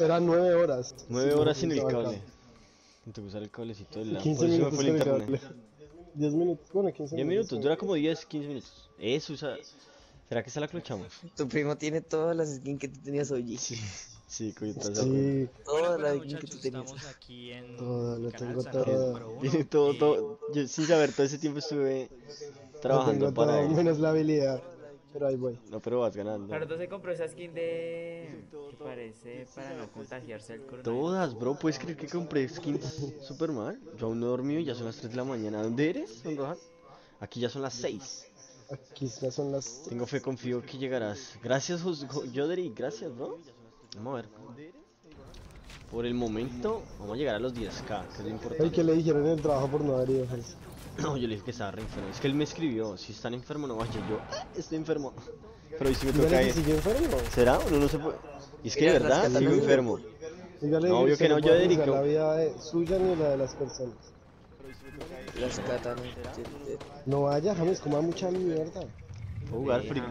Eran 9 horas. 9 horas sin el cable. Sin usar el cablecito del lado. 15 minutos fue el internet. 10 minutos, bueno, 15 minutos. 10 minutos, dura como 10, 15 minutos. Eso, o sea, ¿será que se la clochamos? Tu primo tiene todas las skins que tú tenías hoy. Sí, sí, cuidado. Sí. Todas las skins que tú tenías. Estamos aquí en lo tengo todo. Tiene todo, todo. Yo sin saber, todo ese tiempo estuve trabajando para él. Menos la habilidad. Pero ahí voy. No, pero vas ganando. Ahorita se compró esa skin de... que parece para no contagiarse el coronavirus. Todas, bro, ¿puedes creer que compré skins super mal? Yo aún no he dormido y ya son las 3 de la mañana. ¿Dónde eres, don Rohan? Aquí ya son las 6. Aquí ya son las 6. Tengo fe, confío que llegarás. Gracias, Joderi, gracias, bro. Vamos a ver. Por el momento, vamos a llegar a los 10k, que es lo importante. Ay, que le dijeron en el trabajo por no haber ido. No, yo le dije que estaba re enfermo. Es que él me escribió, si están enfermos no vaya. Yo, estoy enfermo. Pero ¿y si me toca ir? ¿Será? Uno no se puede. Y es que de verdad sigo enfermo. No, obvio que no, yo dedico la vida suya ni la de las personas. Las catanas. No vaya, James, coma mucha mierda. ¿Puedo jugar frito?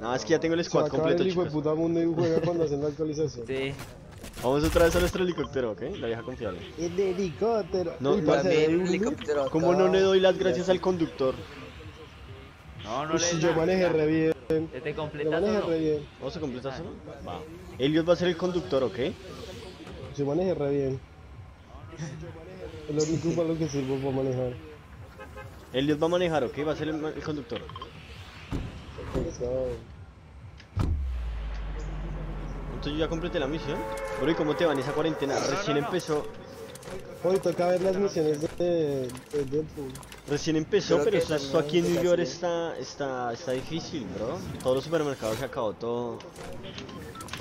No, es que ya tengo el squad completo, chicos. El hijo de puta mundo y juega cuando hacen la actualización. Sí. Vamos otra vez a nuestro helicóptero, ¿ok? La vieja confiable. El helicóptero. No, el helicóptero. ¿Cómo no le doy las gracias al conductor? No, no le doy. Yo manejé re bien. ¿Te completas solo? ¿Vos se completas solo? Va. Elios va a ser el conductor, ¿ok? Yo manejé re bien. Es lo único para lo que sirvo para manejar. Elios va a manejar, ¿ok? Va a ser el conductor. Entonces yo ya completé la misión. Bro, ¿y cómo te van esa cuarentena? Recién empezó. Hoy toca ver las misiones de Deadpool. Recién empezó, pero esto aquí en New York está difícil, bro. Todos los supermercados se acabó todo.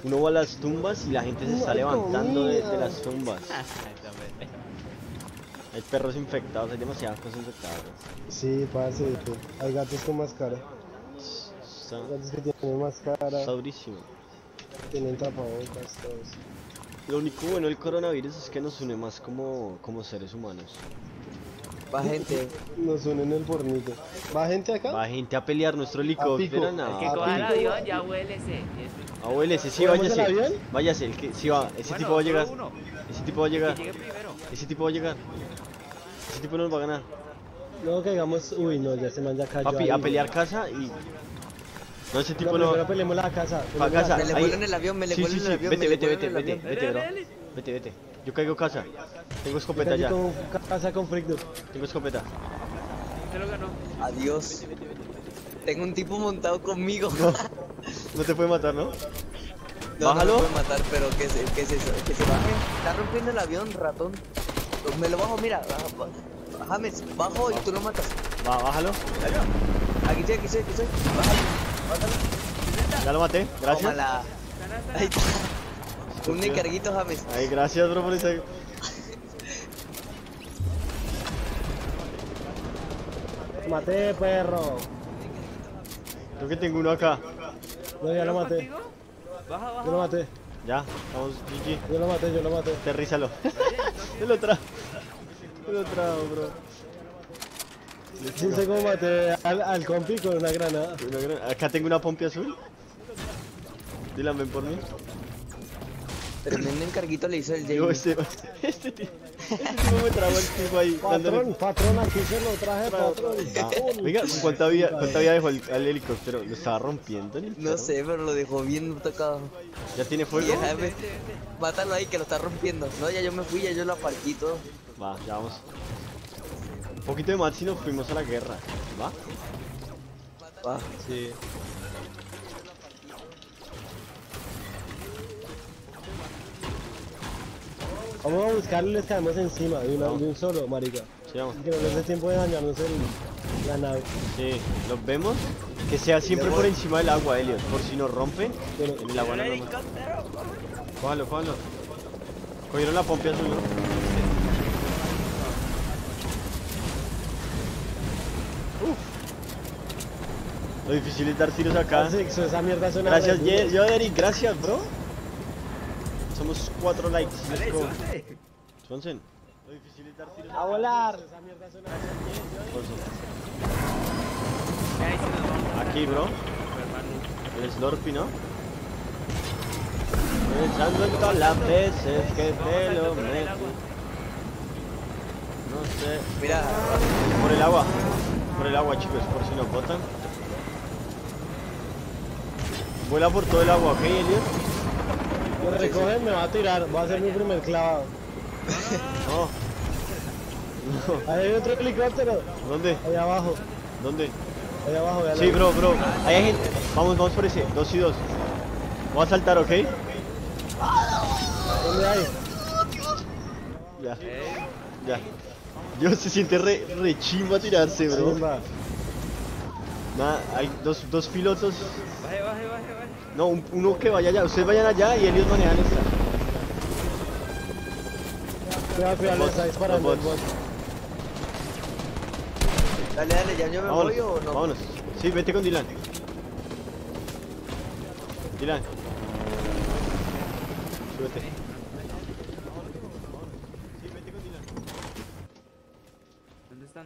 Uno va a las tumbas y la gente se está levantando de las tumbas. Hay perros infectados, hay demasiadas cosas infectadas. Sí, parce, hay gatos con máscara. Hay gatos que tienen máscara. Está durísimo. Tienen tapabocas todos. Lo único bueno del coronavirus es que nos une más como seres humanos. Va gente. Nos une en el fornito. ¿Va gente acá? Va gente a pelear nuestro helicóptero. El que coja el avión ya huélese. Abuélese, sí, váyase. Váyase, el que sí va. Ese tipo va a llegar. Ese tipo va a llegar. Ese tipo va a llegar. Ese tipo nos va a ganar. Luego caigamos. Uy, no, ya se manda a caer. Papi, a pelear casa y... No, ese tipo no. Pero peleemos la casa. Pa casa. Me le vuelan el avión, me le vuelan el avión. Vete, bro. Vete. Yo caigo casa. Tengo escopeta ya. Casa con fricto. Tengo escopeta. Te lo ganó. Adiós. Tengo un tipo montado conmigo. No te puede matar, ¿no? Bájalo. No te puede matar, pero ¿qué es eso? Que se baje. Está rompiendo el avión, ratón. Me lo bajo, mira. Bájame, bajo y tú lo matas. Va, bájalo. Aquí estoy. Bájalo. Ya lo maté, gracias. Un encarguito, James. Ay, gracias, bro, por esa. Maté, perro. Creo que tengo uno acá. No, ya lo maté. Baja. Yo lo maté. Ya, vamos, GG. Yo lo maté. Aterrízalo. Yo lo trajo, bro. No sé cómo maté al compi con una granada. Acá tengo una pompa azul. Dylan, ven por mí. Tremendo encarguito le hizo el James. Este tipo me trajo el tipo ahí. Patrón, aquí se lo traje, patrón. Venga, ¿cuánta vida dejó al helicóptero? Lo estaba rompiendo. No sé, pero lo dejó bien tocado. ¿Ya tiene fuego? Mátalo ahí, que lo está rompiendo. No, ya yo me fui, ya yo lo aparqué todo. Va, ya vamos. Un poquito de más si nos fuimos a la guerra, ¿va? Va, sí. Vamos a buscarlo y les caemos encima de un solo, marica. Sí, vamos. Que no les dé tiempo de dañarnos la nave. Sí, los vemos. Que sea siempre por encima del agua, Elliot. Por si nos rompen, en el agua no nos rompen. Cójalo. Cogieron la pompa azul, ¿no? Lo difícil es dar tiros acá. Esa mierda suena. Gracias, Joderi, gracias, bro. Somos 4 likes. Let's go. Swanson. Lo difícil es dar tiros acá. A volar. Esa mierda suena. Aquí, bro. El Slurpee, ¿no? Pensando en todas las veces que te lo meto. No sé. Mira, por el agua. Por el agua, chicos, por si nos botan. Vuela por todo el agua, ¿ok, Elliot? Lo recogen, me va a tirar, va a hacer mi primer clavado. No. Ahí hay otro helicóptero. ¿Dónde? Allá abajo. ¿Dónde? Allá abajo, allá. Sí, bro. Ahí hay gente. Vamos por ese. 2 y 2. Voy a saltar, ¿ok? ¿Dónde hay? Ya. Yo se siente re chimba tirarse, bro. Nada, hay dos pilotos. Baje. No, uno que vaya allá. Ustedes vayan allá y ellos manejan esta. Cuidado, está disparando el bot. Dale, ya yo me voy o no. Vámonos. Sí, vete con Dylan. Súbete. Sí, vete con Dylan. ¿Dónde están?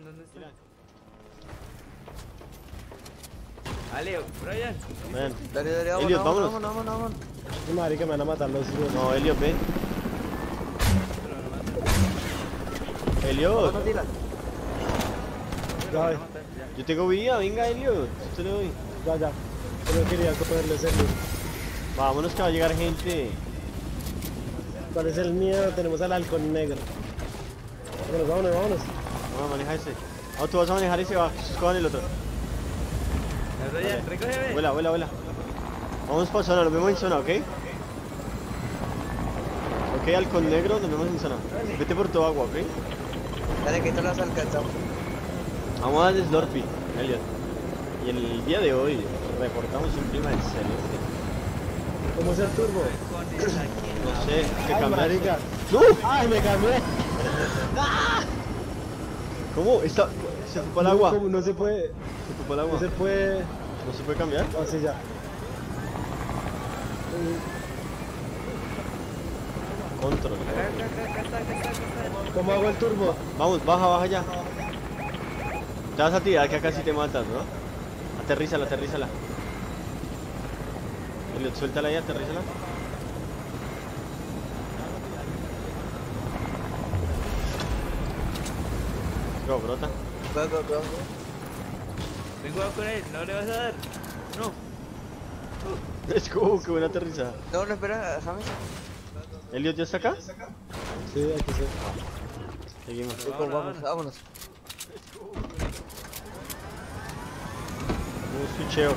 Dale, Brian. Dale, vámonos. No, marica, me van a matar los dos. No, Elliot, ven. Elliot. Yo tengo vida, venga, Elliot. Yo te lo doy. Ya. Solo quería cogerle ese. Vámonos que va a llegar gente. ¿Cuál es el miedo? Tenemos al halcón negro. Vámonos. Bueno, maneja ese. Ah, tú vas a manejar ese, va. Cojan el otro. Vale. Vuela. Vamos para zona, nos vemos en zona, ¿ok? Ok, halcón negro, nos vemos en zona. Vete por tu agua, ¿ok? Dale, que esto lo has alcanzado. Vamos a dar Slurpee, Elliot. Y el día de hoy reportamos un clima excelente. ¿Cómo es el turbo? No sé, que cambiar. ¡No! ¡Ay, me cambié! ¿Cómo? Se ocupó el agua. No se puede. Se ocupó el agua. No se puede cambiar. Así ya. Control. ¿Cómo hago el turbo? Vamos, baja ya. Te vas a tirar, que acá sí te matas, ¿no? Aterrízala. Suéltala y aterrízala. No, brota. Go. Tengo cuidado con él, no le vas a dar. No. Es como que buena aterrizada. No, espera, déjame. ¿Elliot ya está acá? Sí, aquí está. Seguimos. Vámonos. Como switcheo.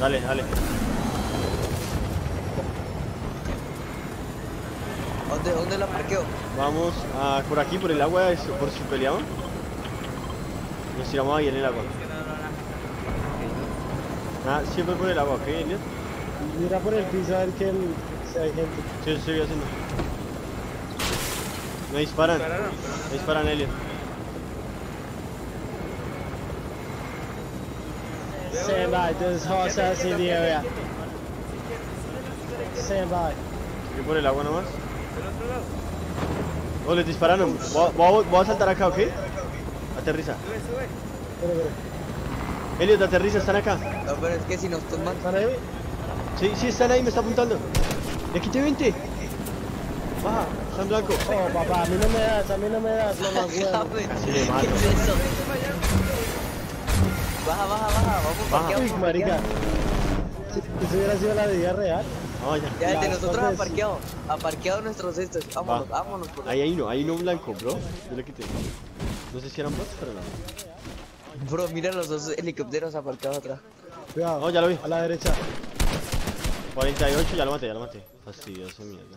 Dale. ¿Dónde la parqueo? Vamos a por aquí, por el agua, por su peleado. Nos tiramos ahí en el agua. Siempre por el agua, ¿ok, Elliot? Mira por el piso a ver que hay gente. Sí, estoy haciendo. Me disparan, Elliot. Stand by, this horse is in the area. Stand by. ¿Qué por el agua nomás? Oh, les dispararon. Voy a saltar acá, ¿ok? Aterriza. Sube. Elliot, aterriza, están acá. No, pero es que si nos toman. ¿Están ahí? Sí, están ahí, me está apuntando. Le quité 20. Baja, está en blanco. Oh, papá, a mí no me das, no más huevo. Casi le mato. Baja, vamos. Uy, marica. Si hubiera sido la vida real. Oh, ya el de nosotros ha parqueado nuestros estos. Vámonos por ahí. Ahí no blanco, bro. Yo le quité. No sé si eran bots, pero no. Bro, mira los dos helicópteros aparcados atrás. Cuidado, ya lo vi. A la derecha. 48, ya lo maté. Fastidioso, mierda.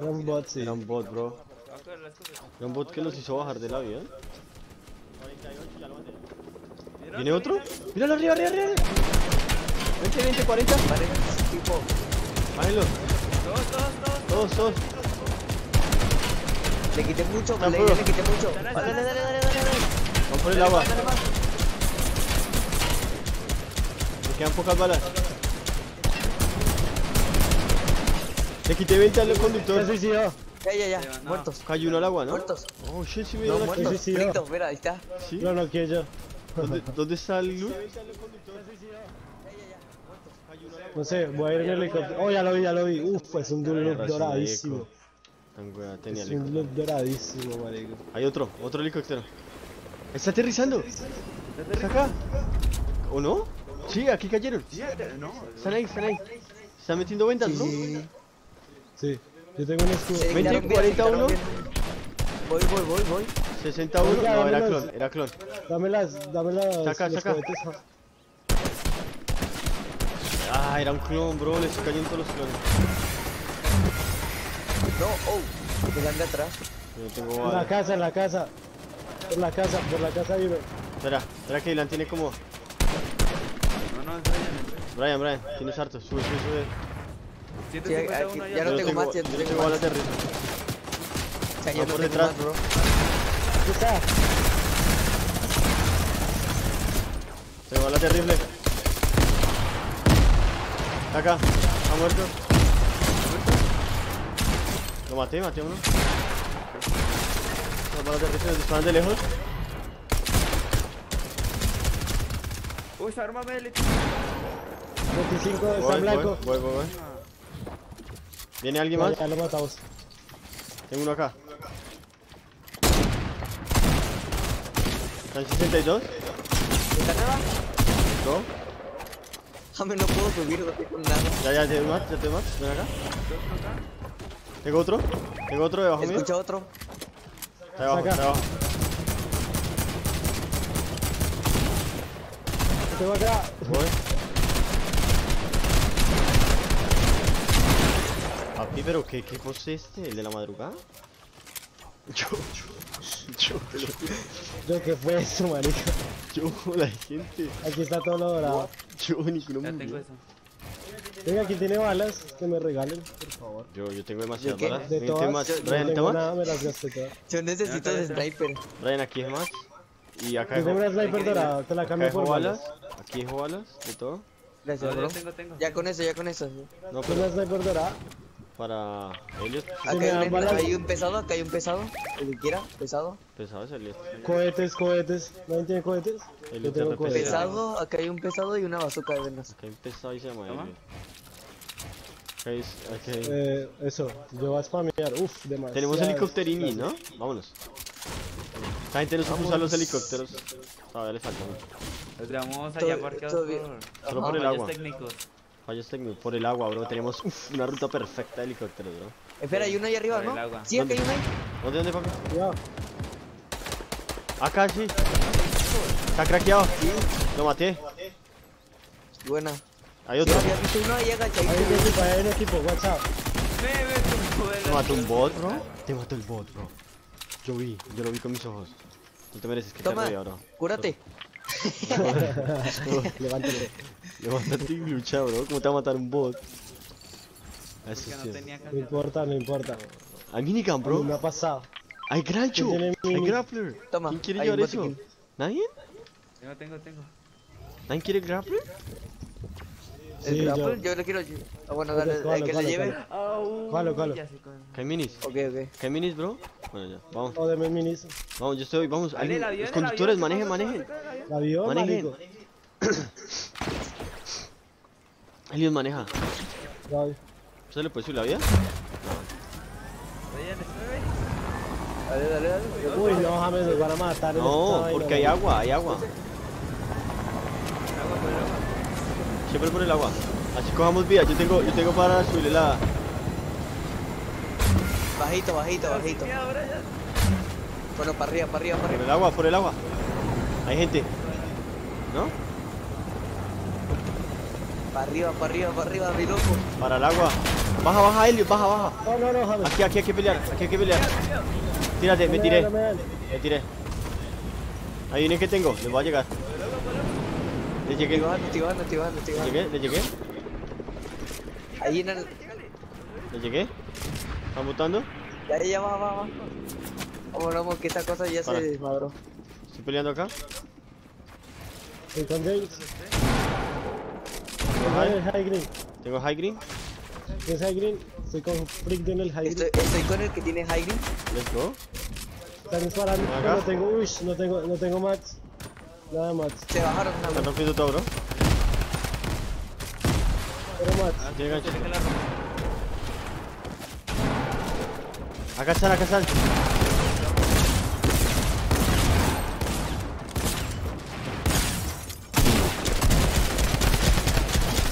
Era un bot, sí. Era un bot, bro. Era un bot que los hizo bajar del avión. 48, ya lo maté. ¿Viene otro? ¡Míralo arriba! 20, 40. Vale, tipo. Bájelo. Todos. Le quité mucho. Dale. Vamos por el agua. Me quedan pocas balas. Le quité 20 al conductor. Se suicidó. Ya. Muertos. Cayó uno al agua, ¿no? Muertos. Oh, shit, si me dio la chica. Frito, mira, ahí está. ¿Sí? No quiero yo. ¿Dónde está el loot? No sé, voy a ir en el helicóptero. Oh, ya lo vi, uff, es un look doradísimo. Tenía es un look doradísimo, marico. Hay otro helicóptero. Está aterrizando. ¿Está acá? ¿O no? Sí, aquí cayeron. Están ahí. Están metiendo ventas, ¿no? Sí, yo tengo un escudo. 20, 41. Voy. 61, no, era clon. Dámelas. Saca. Ah, era un clon, bro, le se cayeron todos los clones. No, oh, te dan de atrás. Tengo en la casa. Por la casa vive. Espera que Dylan tiene como... No, es Brian. Brian, tienes harto, sube. Sí, aquí, ya no tengo más, yo tengo balas de risa. No, por detrás, bro. ¿Qué está? Tengo balas de rifle. Acá, ha muerto. Lo maté a uno. Las balas de rifle nos disparan de lejos. Uy, armame el 25, está en blanco. Voy. ¿Viene alguien más? Ya lo matamos. Tengo uno acá. ¿Están 62? ¿Está arriba? No. No puedo subir, no tengo nada. Ya tengo más. Ven acá. Tengo otro debajo mío. Escucha otro. Está abajo. Tengo acá. Voy. Papi, pero ¿qué equipo es este? ¿El de la madrugada? Yo, ¿qué fue eso, marica? Yo, la gente. Aquí está todo lo dorado. Yo, Nicolás. Ya tengo eso. Venga, aquí tiene balas, que me regalen, por favor. Yo tengo demasiadas balas. ¿De todas? Yo necesito de sniper. Ryan, aquí es más. Y acá hay una sniper dorada, te la cambio por balas. Aquí dejo balas, de todo. Gracias, bro. Ya con eso. No, pero... ¿Una sniper dorada? Para Elliot. Acá hay un pesado. El que quiera, pesado. Pesado es Elliot. Cohetes. ¿Nadie tiene cohetes? Yo tengo cohetes. Pesado, acá hay un pesado y una bazooka de venas. Acá hay un pesado y se llama Elliot. Okay. Eso, yo voy a spamear, uff, demasiado. Tenemos helicópterini, ¿no? Vámonos. Esta gente no sabe usar los helicópteros. A ver, le falta uno. Estamos allá parqueados solo por el agua. Por el agua, bro. Tenemos una ruta perfecta de helicópteros, bro. Espera, hay uno ahí arriba, ¿no? Sí, acá hay uno ahí. ¿Dónde, papi? Cuidado. Acá, sí. Está craqueado. Lo maté. Buena. Hay otro. Hay un equipo, WhatsApp. Te mató un bot, bro. Yo lo vi con mis ojos. No te mereces que te vea, bro. Cúrate. Levántate y lucha, bro. ¿Cómo te va a matar un bot? Eso sí. No importa. Hay minigun, bro. Me ha pasado. Hay grancho. Hay grappler. Toma. ¿Quién quiere llevar eso? ¿Nadie? Tengo. ¿Nadie quiere grappler? El grappler yo lo quiero. Bueno, dale, que se lleve. Calo. ¿Qué hay minis? Ok. ¿Qué hay minis, bro? Bueno, ya, vamos. Vamos, yo estoy, vamos. Los conductores, manejen. El avión, manejen. Elliot maneja. ¿Se le puede subir la vida? Dale. Uy, no, James, nos van a matar. No, porque hay agua. Siempre por el agua. Así cojamos vida. Yo tengo para subirle la... Bajito. Bueno, para arriba. Por el agua. Hay gente. ¿No? Para arriba, mi loco. Para el agua. Baja, Elliot, baja. No, James. Aquí hay que pelear. Tírate, me tiré. Ahí viene que tengo, les voy a llegar. Le llegué. Ahí en el... Le llegué. ¿Están botando? Ya, va. Vamos, que esta cosa ya se desmadró. Estoy peleando acá. Tengo high green. ¿Qué es high green? Estoy con Frick en el high green. Estoy con el que tiene high green. Let's go. Están disparando, pero no tengo mats. Nada más. Se bajaron. Están rompiendo todo, bro. Llega, chico. Acá están.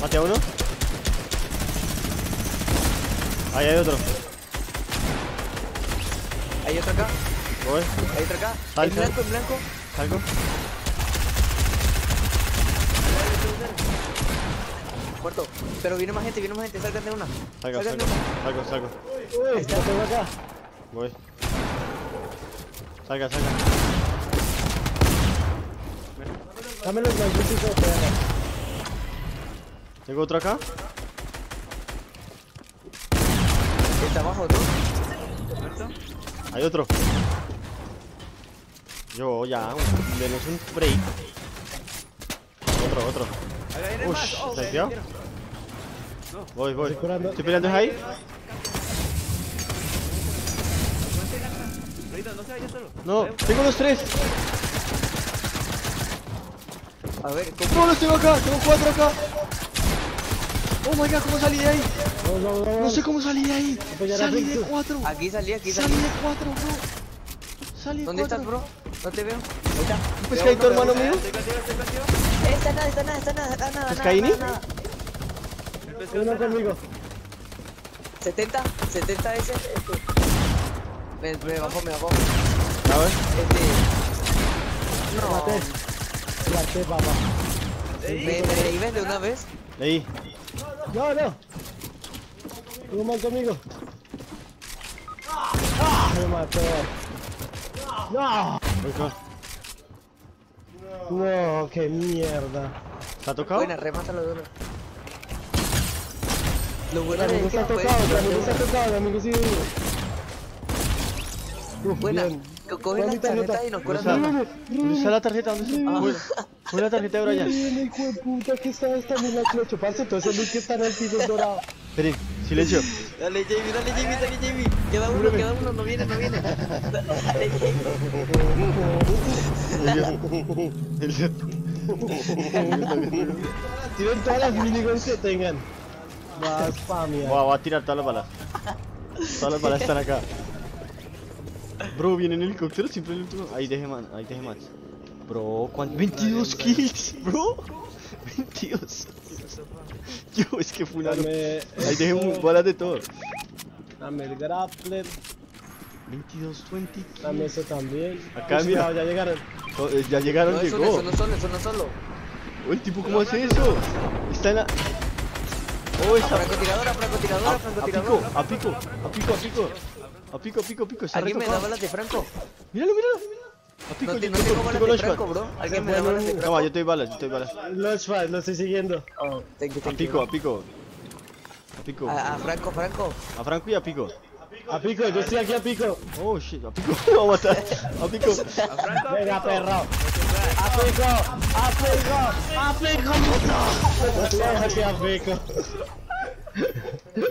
Mate a uno. Ahí hay otro. Hay otro acá. Voy. Hay otro acá. En blanco, en blanco. Salgo. Muerto. Pero viene más gente, salgan de una. Salgo. Uy, está todo acá. Voy. Salga. Dámelo el blanquito para acá. ¿Tengo otro acá? Está abajo, ¿tú? ¿Muerto? Hay otro. Yo ya, menos un spray. Otro. Ush, ¿se quedó? Voy. ¿Estoy peleando ahí? No, tengo los tres. A ver, ¿cómo los tengo acá? Tengo cuatro acá. Oh my god, ¿cómo salí de ahí? No. No sé cómo salí de ahí. Salí de cuatro. Aquí salí. Salí de cuatro, bro. ¿Dónde estás, bro? No te veo. Ahí está. ¿Un pescadito, hermano mío? Está nada. ¿Pescaini? Uno conmigo. 70 ese. Me bajó. A ver. No. Maté, papá. ¿Me leí de una vez? Leí. No. Estuvo mal conmigo. Me mató. No, qué mierda. ¿Te ha tocado? Buena, remátalo de uno. Lo bueno es que se ha tocado, amigo, sí. Buena, coge las tarjetas y nos curas. ¿Dónde está la tarjeta? ¿Dónde está? Coge la tarjeta de Brian. Hijo de puta, que está en la clocho. Parce, todo ese loot que está en el piso es dorado. Esperen, silencio. Dale, Jamie. Queda uno, no viene. Dale, Jamie. Tiren todas las miniguns que tengan. Más spamia. Voy a tirar todas las balas. Todas las balas están acá. Bro, viene en helicóptero, siempre el último. Ahí dejé más. Bro, ¿cuánto? 22 kills, bro. 22. Yo, es que fue una. Ahí dejé un balas de todo. Dame el grappler. 22-20. Dame eso también. Acá, mira, ya llegaron. No, llegó. Eso no solo. Oh, el tipo, ¿cómo hace eso? Está en la. Oh, esa. Francotiradora. A pico. ¿Alguien me da balas de Franco? Míralo. No tengo balas de Franco, bro. ¿Alguien me da balas de Franco? No, yo te doy balas. Lo estoy siguiendo. Oh, a pico. A Franco y a pico, yo estoy aquí a pico. Oh shit, a pico. Me va a matar. A pico. Venga, perro. A pico. No.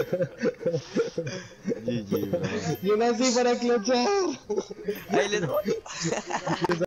GG, bro. Yo nací para clochar. Ahí les voy.